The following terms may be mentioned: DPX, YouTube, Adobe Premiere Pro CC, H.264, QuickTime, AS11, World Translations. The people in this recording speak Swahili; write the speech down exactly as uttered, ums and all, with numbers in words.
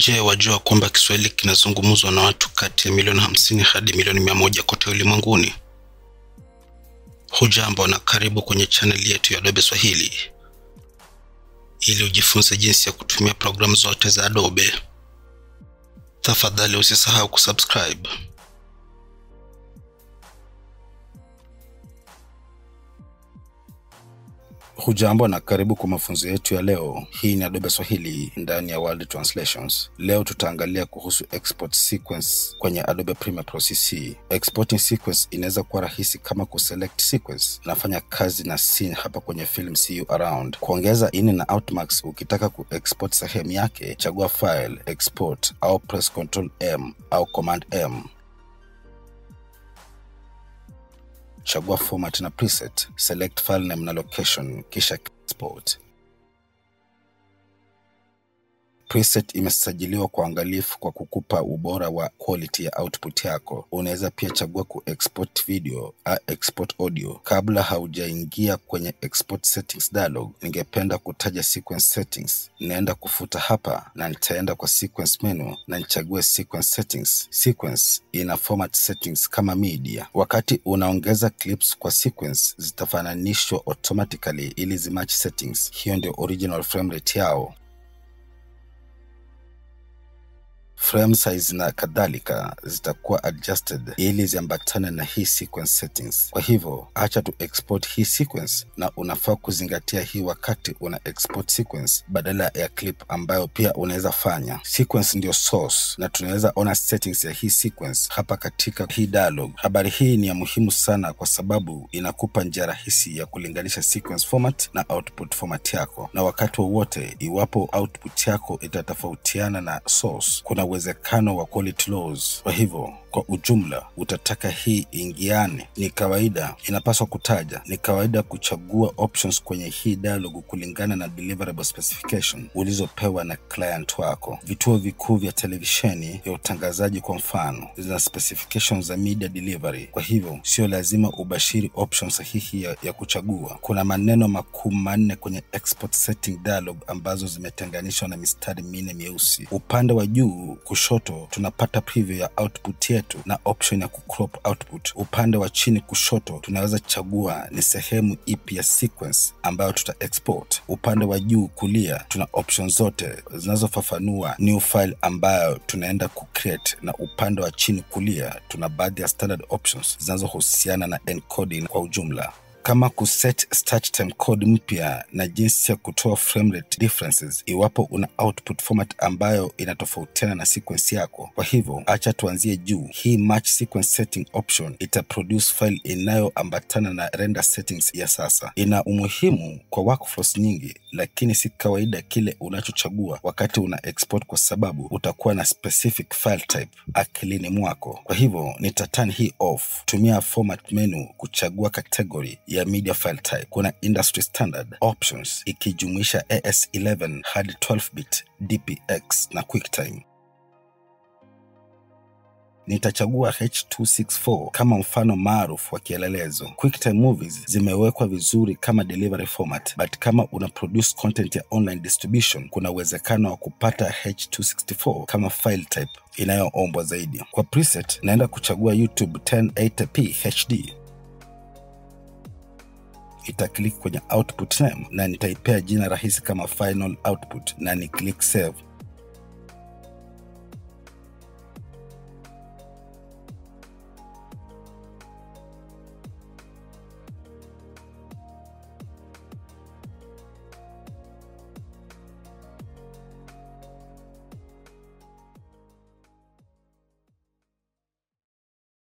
Je, wajua kwamba Kiswahili kinazungumzwa na watu kati ya milioni hamsini hadi milioni mia moja kote ulimwenguni? Hujambo na karibu kwenye channel yetu ya Adobe Swahili, ili ujifunze jinsi ya kutumia programu zote za Adobe. Tafadhali usisahau kusubscribe. Hujambo na karibu kwa mafunzo yetu ya leo. Hii ni Adobe Swahili ndani ya World Translations. Leo tutaangalia kuhusu export sequence kwenye Adobe Premiere Pro C C. Exporting sequence inaweza kuwa rahisi kama kuselect sequence. Nafanya kazi na scene hapa kwenye film see you around. Kuongeza in na out marks ukitaka kuexport sehemu yake, chagua file, export au press control M au command M. Chagua format na preset, select file name na location, kisha export. Preset imesajiliwa kwa angalifu kwa kukupa ubora wa quality ya output yako. Unaweza pia chagua ku-export video, a export audio. Kabla haujaingia kwenye export settings dialog, ningependa kutaja sequence settings. Naenda kufuta hapa na nitaenda kwa sequence menu na nichague sequence settings. Sequence ina format settings kama media. Wakati unaongeza clips kwa sequence, zitafananishwa automatically ili zimatch settings. Hiyo ndio original frame rate yao. Frame size na kadhalika zitakuwa adjusted ili ziambatane na hii sequence settings. Kwa hivyo, acha tu export hii sequence, na unafaa kuzingatia hii wakati una export sequence badala ya clip ambayo pia unaweza fanya. Sequence ndio source na tunaweza ona settings ya hii sequence hapa katika hii dialog. Habari hii ni ya muhimu sana kwa sababu inakupa njia rahisi ya kulinganisha sequence format na output format yako. Na wakati wowote iwapo output yako itatofautiana na source, kuna uwezekano wa quality loss. Kwa hivyo, kwa ujumla, utataka hii ingiane. Ni kawaida, inapaswa kutaja, ni kawaida kuchagua options kwenye hii dialogu kulingana na deliverable specification ulizopewa na client wako. Vituo vikuu vya televisheni ya utangazaji kwa mfano zina specifications za media delivery. Kwa hivyo, sio lazima ubashiri options sahihi ya, ya kuchagua. Kuna maneno makuu manne kwenye export setting dialog ambazo zimetenganishwa na mistari minne mieusi. Upande wa juu kushoto tunapata preview ya output yetu na option ya kucrop output. Upande wa chini kushoto tunaweza chagua ni sehemu ipi ya sequence ambayo tuta export. Upande wa juu kulia tuna options zote zinazofafanua new file ambayo tunaenda kucreate, na upande wa chini kulia tuna baadhi ya standard options zinazohusiana na encoding kwa ujumla, kama kuset start time code mpya na jinsi ya kutoa frame rate differences iwapo una output format ambayo inatofautiana na sequence yako. Kwa hivyo, acha tuanzie juu. Hii match sequence setting option itaproduce file inayoambatana na render settings ya sasa. Ina umuhimu kwa workflows nyingi, lakini si kawaida kile unachochagua wakati una export kwa sababu utakuwa na specific file type akilini mwako. Kwa hivyo, nitaturn hii off. Tumia format menu kuchagua category ya media file type. Kuna industry standard options ikijumuisha A S eleven hadi twelve bit, D P X na QuickTime. Nitachagua H two sixty-four kama mfano maarufu wa kielelezo. QuickTime movies zimewekwa vizuri kama delivery format, but kama una produce content ya online distribution, kuna uwezekano wa kupata H two sixty-four kama file type inayoombwa zaidi. Kwa preset, naenda kuchagua YouTube ten eighty p H D. Nitaklik kwenye output name na nitaipea jina rahisi kama final output na ni click save.